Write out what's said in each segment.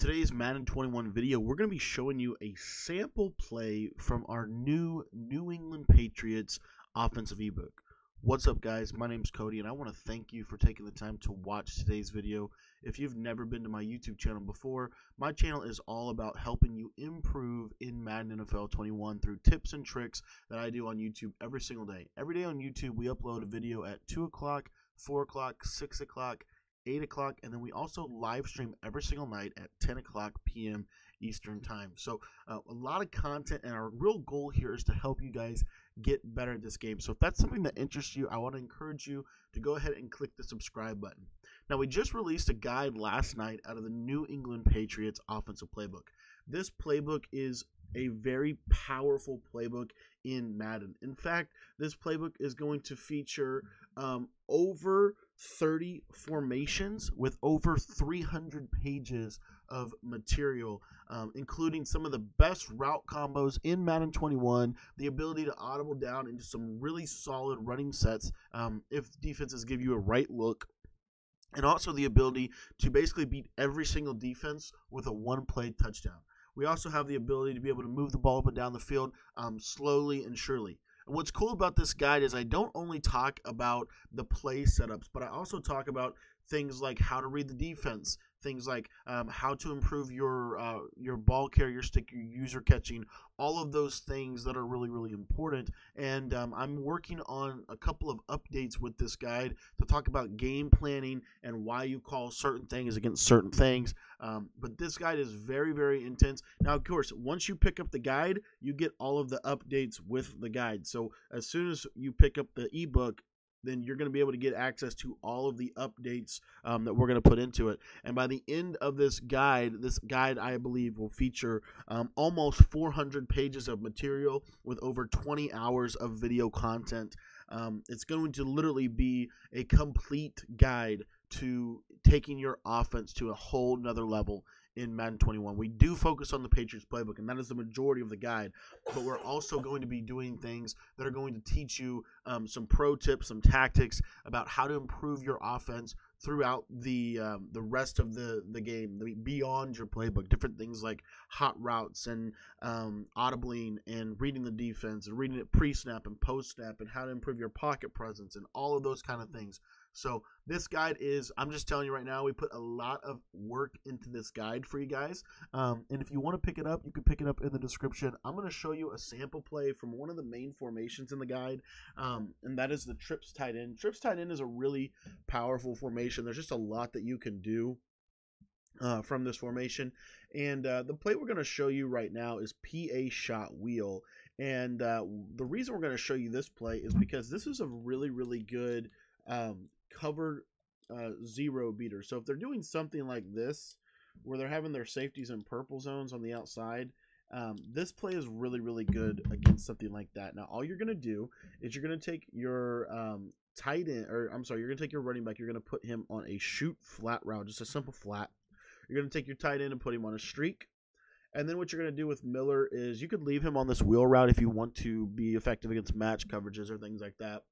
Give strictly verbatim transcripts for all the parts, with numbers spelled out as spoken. In today's Madden twenty-one video, we're going to be showing you a sample play from our new New England Patriots offensive ebook. What's up, guys? My name's Cody, and I want to thank you for taking the time to watch today's video. If you've never been to my YouTube channel before, my channel is all about helping you improve in Madden N F L twenty-one through tips and tricks that I do on YouTube every single day. Every day on YouTube, we upload a video at two o'clock, four o'clock, six o'clock, eight o'clock, and then we also live stream every single night at ten o'clock p m Eastern time. So uh, a lot of content, and our real goal here is to help you guys get better at this game. So if that's something that interests you, I want to encourage you to go ahead and click the subscribe button. Now, we just released a guide last night out of the New England Patriots offensive playbook. This playbook is a very powerful playbook in Madden. In fact, this playbook is going to feature um, over thirty formations with over three hundred pages of material, um, including some of the best route combos in Madden twenty-one, the ability to audible down into some really solid running sets um, if defenses give you a right look, and also the ability to basically beat every single defense with a one-play touchdown. We also have the ability to be able to move the ball up and down the field um, slowly and surely. What's cool about this guide is I don't only talk about the play setups, but I also talk about things like how to read the defense, things like um, how to improve your uh, your ball carrier, your stick, your user catching, all of those things that are really, really important. And um, I'm working on a couple of updates with this guide to talk about game planning and why you call certain things against certain things. Um, but this guide is very, very intense. Now, of course, once you pick up the guide, you get all of the updates with the guide. So as soon as you pick up the ebook, then you're going to be able to get access to all of the updates um, that we're going to put into it. And by the end of this guide, this guide, I believe, will feature um, almost four hundred pages of material with over twenty hours of video content. Um, it's going to literally be a complete guide to taking your offense to a whole nother level in Madden twenty-one. We do focus on the Patriots playbook, and that is the majority of the guide, but we're also going to be doing things that are going to teach you um, some pro tips, some tactics about how to improve your offense throughout the um, the rest of the, the game, beyond your playbook, different things like hot routes and um, audibling and reading the defense and reading it pre-snap and post-snap and how to improve your pocket presence and all of those kind of things. So this guide is, I'm just telling you right now, we put a lot of work into this guide for you guys. Um, and if you want to pick it up, you can pick it up in the description. I'm going to show you a sample play from one of the main formations in the guide, um, and that is the trips tight end. Trips tight end is a really powerful formation. There's just a lot that you can do uh, from this formation. And uh, the play we're going to show you right now is P A shot wheel. And uh, the reason we're going to show you this play is because this is a really, really good um, cover uh, zero beater. So if they're doing something like this, where they're having their safeties in purple zones on the outside, um, this play is really, really good against something like that. Now, all you're going to do is you're going to take your um, tight end, or I'm sorry, you're going to take your running back. You're going to put him on a shoot flat route, just a simple flat. You're going to take your tight end and put him on a streak. And then what you're going to do with Miller is you could leave him on this wheel route if you want to be effective against match coverages or things like that.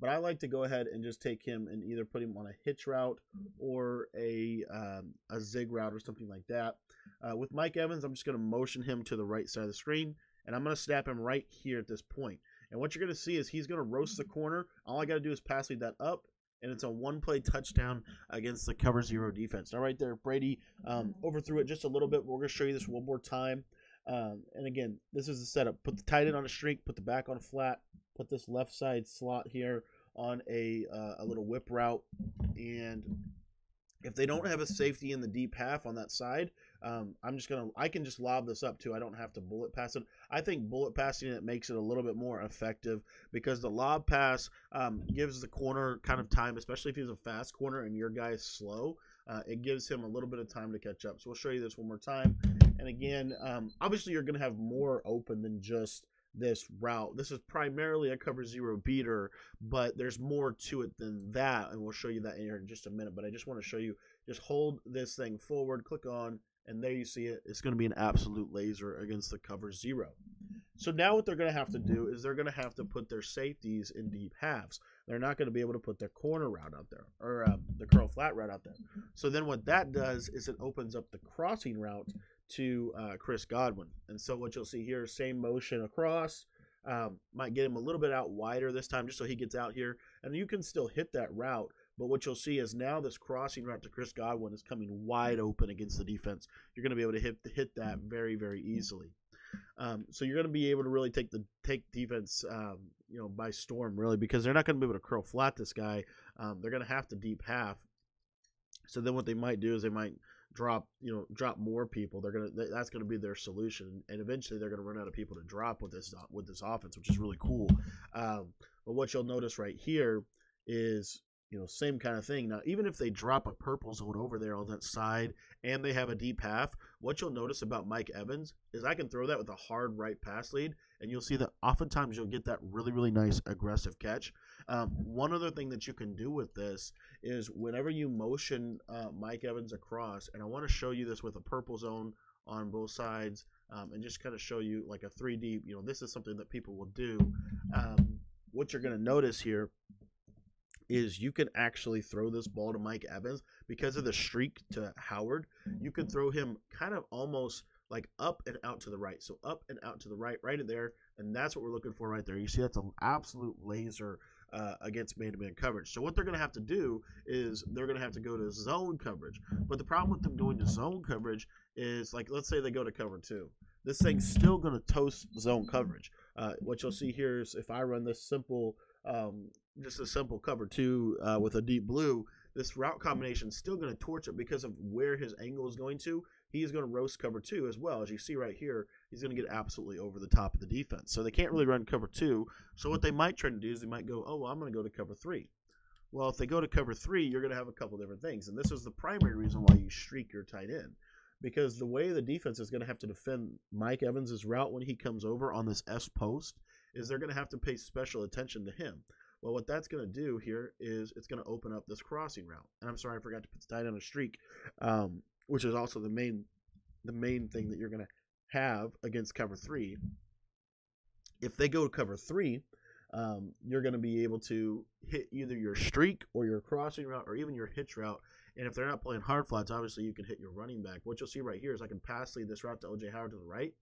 But I like to go ahead and just take him and either put him on a hitch route or a, um, a zig route or something like that. Uh, with Mike Evans, I'm just going to motion him to the right side of the screen, and I'm going to snap him right here at this point. And what you're going to see is he's going to roast the corner. All I got to do is pass lead that up, and it's a one-play touchdown against the cover zero defense. Now right there, Brady um, overthrew it just a little bit. We're going to show you this one more time. Um, and again, this is the setup. Put the tight end on a streak, put the back on flat, put this left side slot here on a, uh, a little whip route. And if they don't have a safety in the deep half on that side, um, I'm just going to, I can just lob this up too. I don't have to bullet pass it. I think bullet passing it makes it a little bit more effective because the lob pass um, gives the corner kind of time, especially if he's a fast corner and your guy is slow. Uh, it gives him a little bit of time to catch up. So we'll show you this one more time. And again, um, obviously you're going to have more open than just this route. This is primarily a cover zero beater, but there's more to it than that, and we'll show you that in here in just a minute. But I just want to show you, just hold this thing forward, click on, and there you see it. It's going to be an absolute laser against the cover zero. So now what they're going to have to do is they're going to have to put their safeties in deep halves. They're not going to be able to put their corner route out there, or um, the curl flat route out there. So then what that does is it opens up the crossing route to uh, Chris Godwin. And so what you'll see here, same motion across. Um, might get him a little bit out wider this time just so he gets out here. And you can still hit that route. But what you'll see is now this crossing route to Chris Godwin is coming wide open against the defense. You're going to be able to hit hit that very, very easily. Um, so you're going to be able to really take the take defense, um, you know, by storm, really, because they're not going to be able to curl flat this guy. Um, they're going to have to deep half. So then what they might do is they might drop, you know, drop more people. They're going to that's going to be their solution, and eventually they're going to run out of people to drop with this with this offense, which is really cool. Um, but what you'll notice right here is, you know, same kind of thing. Now, even if they drop a purple zone over there on that side and they have a deep half, what you'll notice about Mike Evans is I can throw that with a hard right pass lead, and you'll see that oftentimes you'll get that really, really nice aggressive catch. Um, one other thing that you can do with this is whenever you motion uh, Mike Evans across, and I want to show you this with a purple zone on both sides, um, and just kind of show you like a three D, you know, this is something that people will do. Um, what you're going to notice here is you can actually throw this ball to Mike Evans because of the streak to Howard. You can throw him kind of almost like up and out to the right. So up and out to the right, right in there, and that's what we're looking for right there. You see that's an absolute laser uh, against man-to-man coverage. So what they're going to have to do is they're going to have to go to zone coverage. But the problem with them going to zone coverage is, like, let's say they go to cover two. This thing's still going to toast zone coverage. Uh, what you'll see here is if I run this simple um, – just a simple cover two uh, with a deep blue, this route combination is still going to torch it because of where his angle is going to. He's going to roast cover two as well. As you see right here, he's going to get absolutely over the top of the defense. So they can't really run cover two. So what they might try to do is they might go, oh, well, I'm going to go to cover three. Well, if they go to cover three, you're going to have a couple different things. And this is the primary reason why you streak your tight end, because the way the defense is going to have to defend Mike Evans' route when he comes over on this S post is they're going to have to pay special attention to him. Well, what that's going to do here is it's going to open up this crossing route. And I'm sorry, I forgot to put tight on a streak, um, which is also the main the main thing that you're going to have against cover three. If they go to cover three, um, you're going to be able to hit either your streak or your crossing route or even your hitch route. And if they're not playing hard flats, obviously you can hit your running back. What you'll see right here is I can pass lead this route to O J Howard to the right,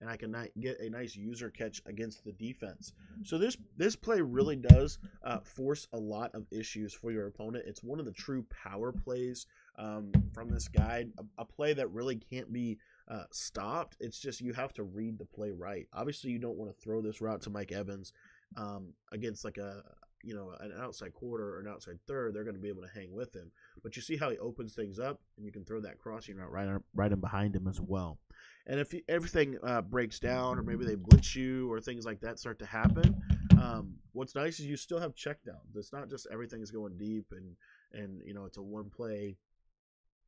and I can get a nice user catch against the defense. So this this play really does uh, force a lot of issues for your opponent. It's one of the true power plays um, from this guy, a, a play that really can't be uh, stopped. It's just you have to read the play right. Obviously, you don't want to throw this route to Mike Evans um, against like a you know an outside quarter or an outside third. They're going to be able to hang with him. But you see how he opens things up, and you can throw that crossing route right, right in behind him as well. And if you, everything uh, breaks down, or maybe they blitz you, or things like that start to happen, um, what's nice is you still have check down. It's not just everything is going deep and, and you know, it's a one play.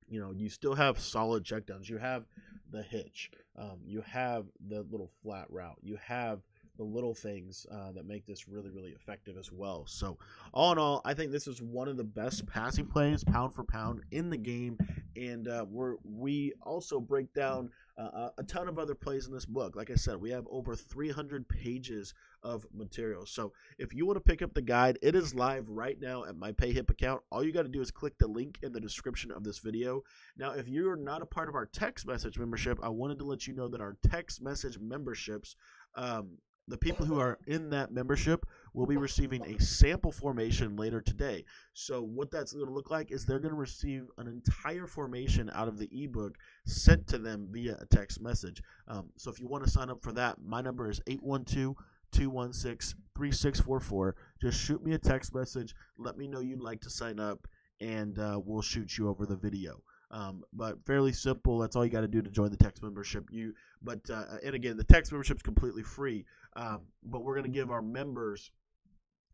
You know, you still have solid check downs. You have the hitch. Um, you have the little flat route. You have the little things uh, that make this really, really effective as well. So all in all, I think this is one of the best passing plays, pound for pound, in the game. And uh, we're, we also break down uh, a ton of other plays in this book. Like I said, we have over three hundred pages of material. So if you want to pick up the guide, it is live right now at my PayHip account. All you got to do is click the link in the description of this video. Now, if you're not a part of our text message membership, I wanted to let you know that our text message memberships, um, the people who are in that membership will be receiving a sample formation later today. So what that's going to look like is they're going to receive an entire formation out of the ebook sent to them via a text message. Um, so if you want to sign up for that, my number is eight one two, two one six, three six four four. Just shoot me a text message. Let me know you'd like to sign up, and uh, we'll shoot you over the video. Um, but fairly simple. That's all you got to do to join the text membership. You, but uh, and again, the text membership is completely free. Um, but we're going to give our members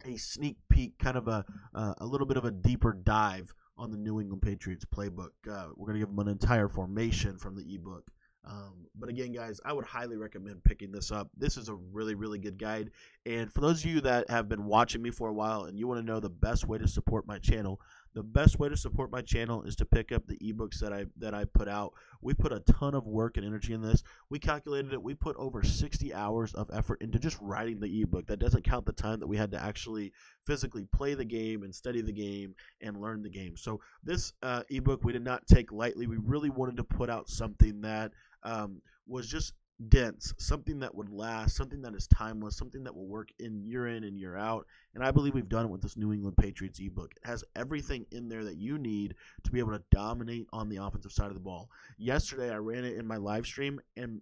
a sneak peek, kind of a uh, a little bit of a deeper dive on the New England Patriots playbook. Uh, we're going to give them an entire formation from the ebook. Um, but again, guys, I would highly recommend picking this up. This is a really, really good guide. And for those of you that have been watching me for a while and you want to know the best way to support my channel, The best way to support my channel is to pick up the ebooks that I that I put out. We put a ton of work and energy in this. We calculated it. We put over sixty hours of effort into just writing the ebook. That doesn't count the time that we had to actually physically play the game and study the game and learn the game. So this uh, ebook we did not take lightly. We really wanted to put out something that um, was just dense, something that would last, something that is timeless, something that will work in year in and year out. And I believe we've done it with this New England Patriots ebook. It has everything in there that you need to be able to dominate on the offensive side of the ball. Yesterday, I ran it in my live stream, and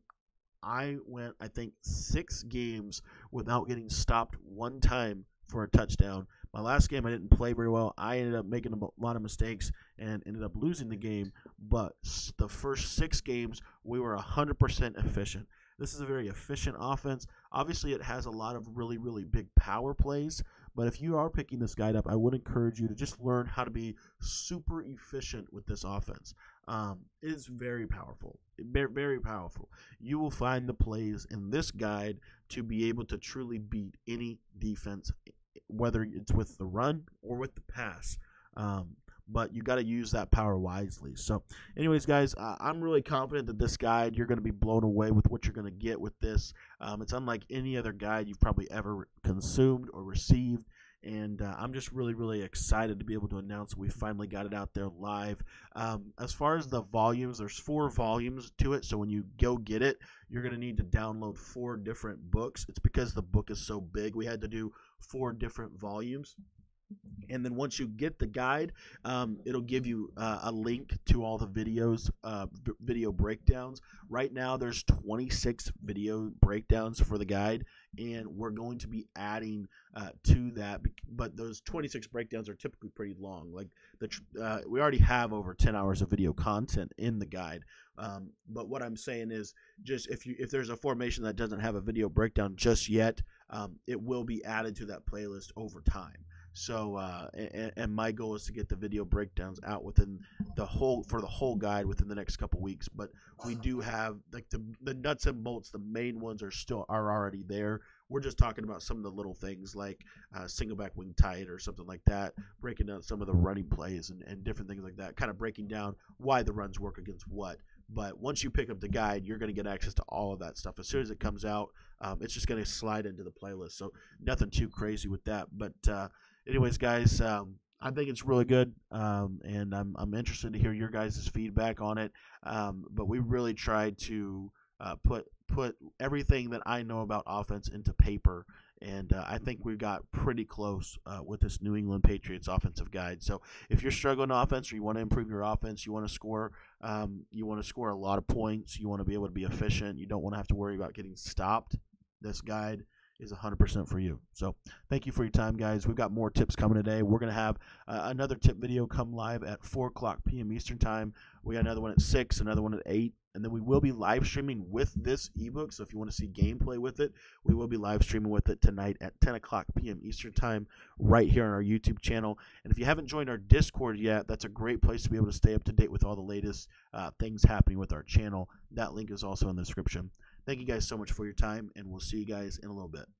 I went, I think, six games without getting stopped one time for a touchdown. My last game, I didn't play very well. I ended up making a lot of mistakes and ended up losing the game. But the first six games, we were one hundred percent efficient. This is a very efficient offense. Obviously, it has a lot of really, really big power plays. But if you are picking this guide up, I would encourage you to just learn how to be super efficient with this offense. Um, it is very powerful, very powerful. You will find the plays in this guide to be able to truly beat any defense, whether it's with the run or with the pass. Um, but you got to use that power wisely. So anyways, guys, uh, I'm really confident that this guide, you're going to be blown away with what you're going to get with this. Um, it's unlike any other guide you've probably ever consumed or received. And uh, I'm just really, really excited to be able to announce we finally got it out there live. Um, as far as the volumes, there's four volumes to it. So when you go get it, you're going to need to download four different books. It's because the book is so big. We had to do four different volumes. And then once you get the guide, um, it'll give you uh, a link to all the videos, uh, video breakdowns. Right now, there's twenty-six video breakdowns for the guide, and we're going to be adding uh, to that. But those twenty-six breakdowns are typically pretty long. Like the tr uh, we already have over ten hours of video content in the guide. Um, but what I'm saying is, just if you if there's a formation that doesn't have a video breakdown just yet, um, it will be added to that playlist over time. So, uh, and, and my goal is to get the video breakdowns out within the whole for the whole guide within the next couple weeks. But we do have like the the nuts and bolts. The main ones are still are already there. We're just talking about some of the little things like uh, single back wing tight or something like that, breaking down some of the running plays and, and different things like that, kind of breaking down why the runs work against what. But once you pick up the guide, you're going to get access to all of that stuff. As soon as it comes out, um, it's just going to slide into the playlist. So nothing too crazy with that. But uh, anyways, guys, um, I think it's really good, um, and I'm, I'm interested to hear your guys' feedback on it. Um, but we really tried to uh, put put everything that I know about offense into paper. And uh, I think we got pretty close uh, with this New England Patriots offensive guide. So if you're struggling offense or you want to improve your offense, you want to score, um, you want to score a lot of points, you want to be able to be efficient, you don't want to have to worry about getting stopped, this guide is one hundred percent for you. So thank you for your time, guys. We've got more tips coming today. We're going to have uh, another tip video come live at four o'clock p m Eastern time. We got another one at six, another one at eight. And then we will be live streaming with this ebook. So if you want to see gameplay with it, we will be live streaming with it tonight at ten o'clock p m Eastern time right here on our YouTube channel. And if you haven't joined our Discord yet, that's a great place to be able to stay up to date with all the latest uh, things happening with our channel. That link is also in the description. Thank you guys so much for your time, and we'll see you guys in a little bit.